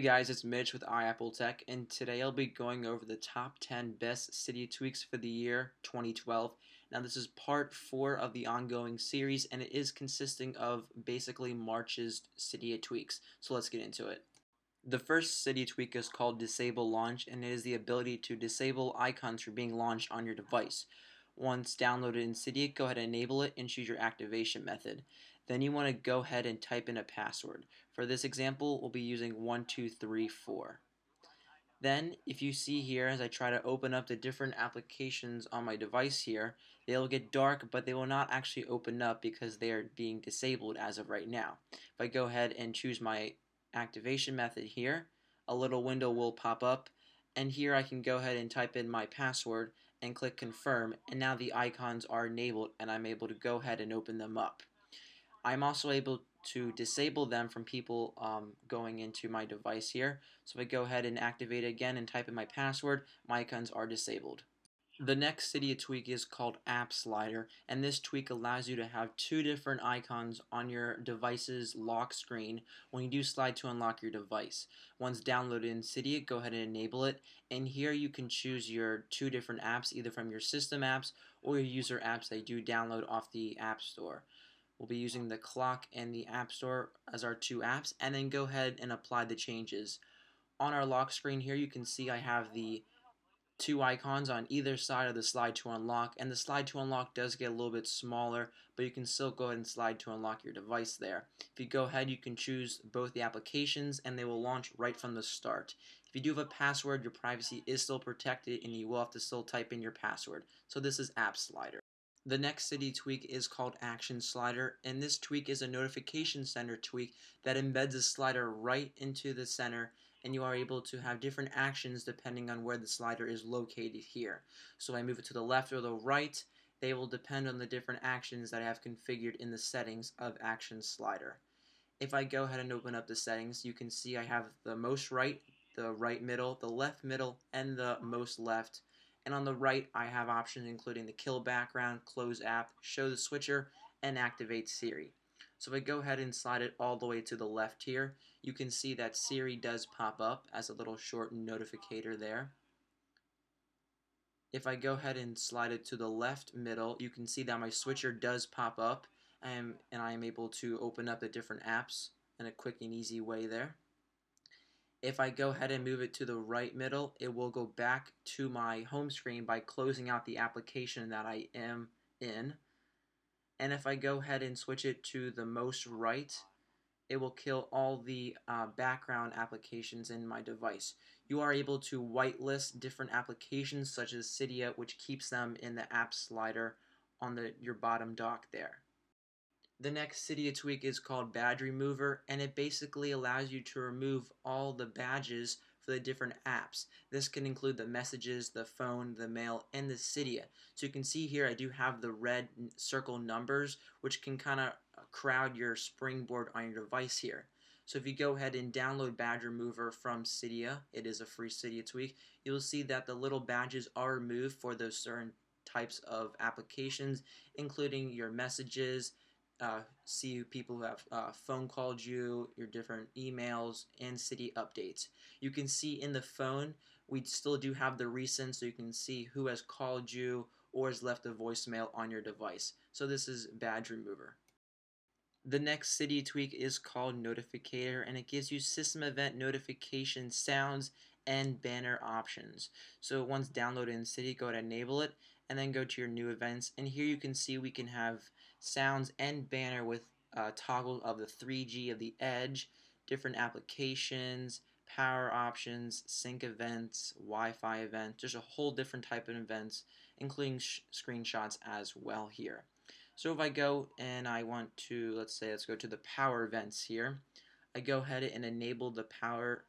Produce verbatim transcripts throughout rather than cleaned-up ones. Hey guys, it's Mitch with iAppleTech, and today I'll be going over the top ten best Cydia tweaks for the year twenty twelve. Now this is part four of the ongoing series, and it is consisting of basically March's Cydia tweaks. So let's get into it. The first Cydia tweak is called Disable Launch, and it is the ability to disable icons from being launched on your device. Once downloaded in Cydia, go ahead and enable it and choose your activation method. Then you want to go ahead and type in a password. For this example, we'll be using one two three four. Then, if you see here, as I try to open up the different applications on my device here, they will get dark, but they will not actually open up because they are being disabled as of right now. If I go ahead and choose my activation method here, a little window will pop up, and here I can go ahead and type in my password and click confirm, and now the icons are enabled and I'm able to go ahead and open them up. I'm also able to disable them from people um, going into my device here. So if I go ahead and activate again and type in my password, my icons are disabled. The next Cydia tweak is called App Slider, and this tweak allows you to have two different icons on your device's lock screen when you do slide to unlock your device. Once downloaded in Cydia, go ahead and enable it, and here you can choose your two different apps, either from your system apps or your user apps that you do download off the App Store. We'll be using the clock and the App Store as our two apps, and then go ahead and apply the changes. On our lock screen here, you can see I have the two icons on either side of the slide to unlock, and the slide to unlock does get a little bit smaller, but you can still go ahead and slide to unlock your device there. If you go ahead, you can choose both the applications and they will launch right from the start. If you do have a password, your privacy is still protected and you will have to still type in your password. So this is App Slider. The next Cydia tweak is called Action Slider, and this tweak is a notification center tweak that embeds a slider right into the center, and you are able to have different actions depending on where the slider is located here. So if I move it to the left or the right, they will depend on the different actions that I have configured in the settings of Action Slider. If I go ahead and open up the settings, you can see I have the most right, the right middle, the left middle, and the most left. And on the right, I have options including the kill background, close app, show the switcher, and activate Siri. So if I go ahead and slide it all the way to the left here, you can see that Siri does pop up as a little short notificator there. If I go ahead and slide it to the left middle, you can see that my switcher does pop up, and I am able to open up the different apps in a quick and easy way there. If I go ahead and move it to the right middle, it will go back to my home screen by closing out the application that I am in. And if I go ahead and switch it to the most right, it will kill all the uh, background applications in my device. You are able to whitelist different applications such as Cydia, which keeps them in the App Slider on the, your bottom dock there. The next Cydia tweak is called Badge Remover, and it basically allows you to remove all the badges for the different apps. This can include the messages, the phone, the mail, and the Cydia. So you can see here I do have the red circle numbers, which can kind of crowd your springboard on your device here. So if you go ahead and download Badge Remover from Cydia, it is a free Cydia tweak, you'll see that the little badges are removed for those certain types of applications, including your messages, Uh, see people who have uh, phone called you, your different emails, and Cydia updates. You can see in the phone, we still do have the recent, so you can see who has called you or has left a voicemail on your device. So this is Badge Remover. The next Cydia tweak is called Notificator, and it gives you system event notification sounds and banner options. So once downloaded in Cydia, go to enable it, and then go to your new events, and here you can see we can have sounds and banner with uh, toggle of the three G of the edge, different applications, power options, sync events, Wi-Fi events, just a whole different type of events, including sh screenshots as well here. So if I go and I want to, let's say, let's go to the power events here, I go ahead and enable the power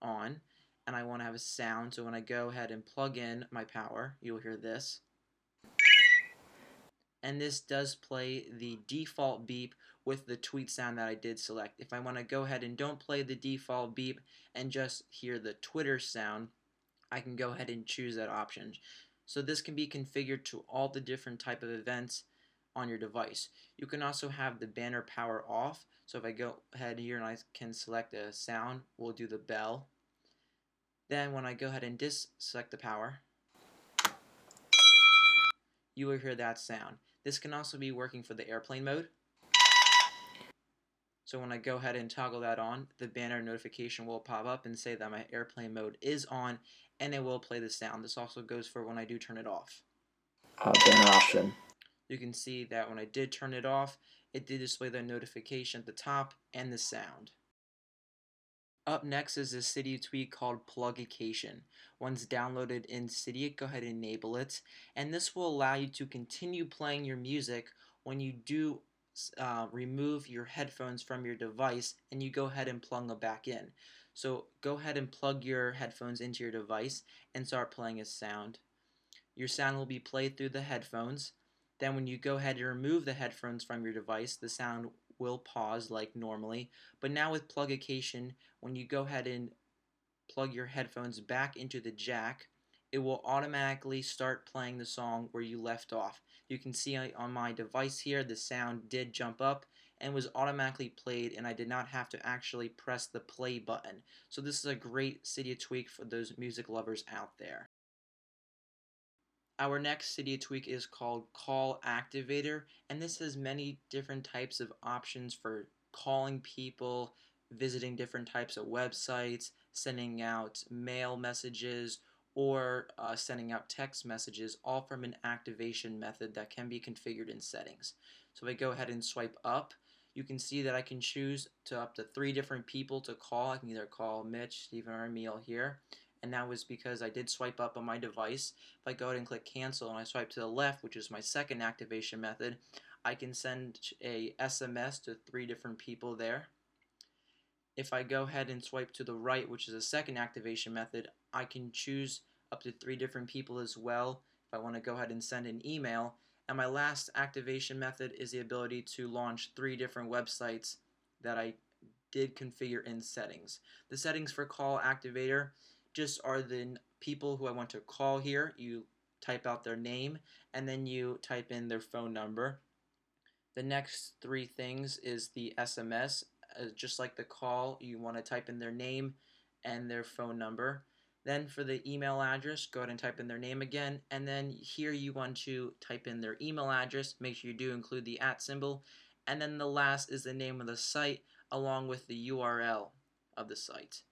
on, and I want to have a sound, so when I go ahead and plug in my power, you'll hear this. And this does play the default beep with the tweet sound that I did select. If I want to go ahead and don't play the default beep and just hear the Twitter sound, I can go ahead and choose that option. So this can be configured to all the different type of events on your device. You can also have the banner power off. So if I go ahead here and I can select a sound, we'll do the bell. Then when I go ahead and dis select the power, you will hear that sound. This can also be working for the airplane mode. So when I go ahead and toggle that on, the banner notification will pop up and say that my airplane mode is on, and it will play the sound. This also goes for when I do turn it off. Uh, banner option. You can see that when I did turn it off, it did display the notification at the top and the sound. Up next is a Cydia tweak called Plugication. Once downloaded in Cydia, go ahead and enable it, and this will allow you to continue playing your music when you do uh, remove your headphones from your device and you go ahead and plug them back in. So go ahead and plug your headphones into your device and start playing a sound. Your sound will be played through the headphones. Then when you go ahead and remove the headphones from your device, the sound will pause like normally. But now with Plugication, when you go ahead and plug your headphones back into the jack, it will automatically start playing the song where you left off. You can see on my device here, the sound did jump up and was automatically played, and I did not have to actually press the play button. So this is a great Cydia tweak for those music lovers out there. Our next Cydia tweak is called Call Activator, and this has many different types of options for calling people, visiting different types of websites, sending out mail messages, or uh, sending out text messages, all from an activation method that can be configured in settings. So if I go ahead and swipe up, you can see that I can choose to up to three different people to call. I can either call Mitch, Stephen, or Emil here. And that was because I did swipe up on my device. If I go ahead and click cancel and I swipe to the left, which is my second activation method, I can send a S M S to three different people there. If I go ahead and swipe to the right, which is a second activation method, I can choose up to three different people as well if I want to go ahead and send an email. And my last activation method is the ability to launch three different websites that I did configure in settings. The settings for Call Activator just are the people who I want to call here. You type out their name and then you type in their phone number. The next three things is the S M S. Uh, just like the call, you want to type in their name and their phone number. Then for the email address, go ahead and type in their name again, and then here you want to type in their email address. Make sure you do include the at symbol, and then the last is the name of the site along with the U R L of the site.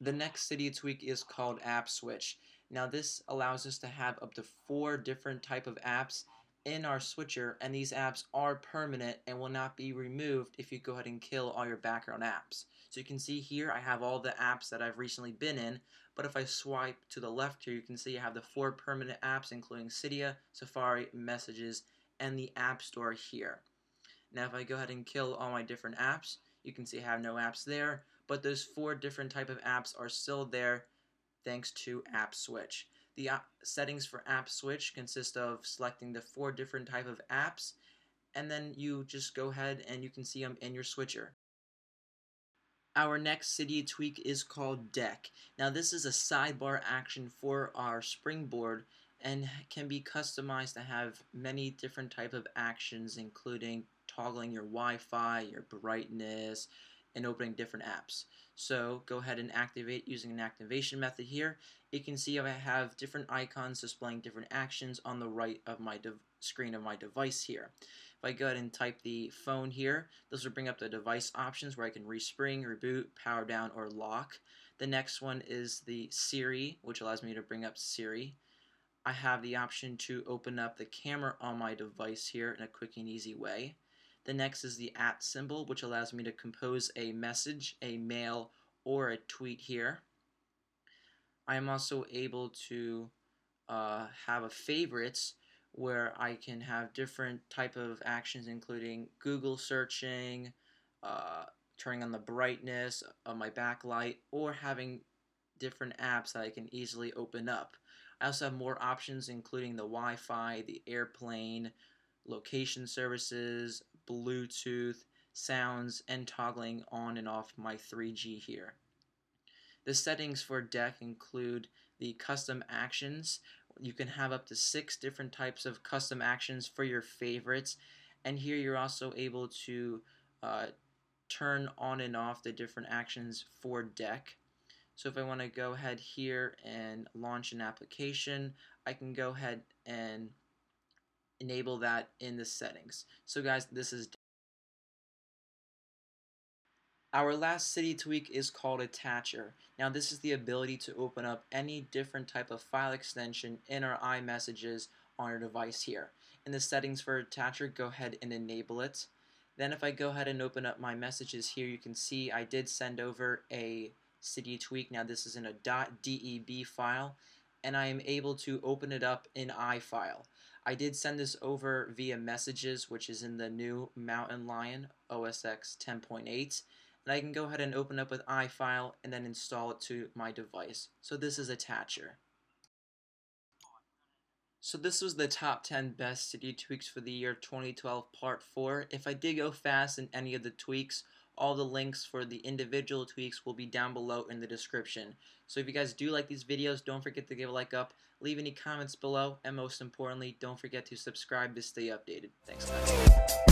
The next Cydia tweak is called App Switch. Now this allows us to have up to four different type of apps in our switcher, and these apps are permanent and will not be removed if you go ahead and kill all your background apps. So you can see here I have all the apps that I've recently been in, but if I swipe to the left here, you can see I have the four permanent apps including Cydia, Safari, Messages, and the App Store here. Now if I go ahead and kill all my different apps, you can see I have no apps there. But those four different type of apps are still there thanks to App Switch. The uh, settings for App Switch consist of selecting the four different type of apps, and then you just go ahead and you can see them in your switcher. Our next Cydia tweak is called Deck. Now this is a sidebar action for our springboard and can be customized to have many different type of actions, including toggling your Wi-Fi, your brightness, and opening different apps. So go ahead and activate using an activation method here. You can see I have different icons displaying different actions on the right of my screen of my device here. If I go ahead and type the phone here, this will bring up the device options where I can respring, reboot, power down, or lock. The next one is the Siri, which allows me to bring up Siri. I have the option to open up the camera on my device here in a quick and easy way. The next is the at symbol, which allows me to compose a message, a mail, or a tweet here. I am also able to uh, have a favorites where I can have different type of actions, including Google searching, uh, turning on the brightness of my backlight, or having different apps that I can easily open up. I also have more options, including the Wi-Fi, the airplane, location services, Bluetooth, sounds, and toggling on and off my three G here. The settings for Deck include the custom actions You can have up to six different types of custom actions for your favorites, and here you're also able to uh, turn on and off the different actions for Deck. So if I want to go ahead here and launch an application, I can go ahead and enable that in the settings. So guys, this is Deck. Our last city tweak is called Attacher. Now this is the ability to open up any different type of file extension in our iMessages on our device here. In the settings for Attacher, go ahead and enable it. Then if I go ahead and open up my messages here, you can see I did send over a city tweak. Now this is in a .deb file, and I am able to open it up in iFile. I did send this over via Messages, which is in the new Mountain Lion O S X ten point eight. And I can go ahead and open up with iFile and then install it to my device. So this is Attacher. So this was the top ten best city tweaks for the year twenty twelve part four. If I did go fast in any of the tweaks, all the links for the individual tweaks will be down below in the description. So if you guys do like these videos, don't forget to give a like up, leave any comments below, and most importantly, don't forget to subscribe to stay updated. Thanks guys.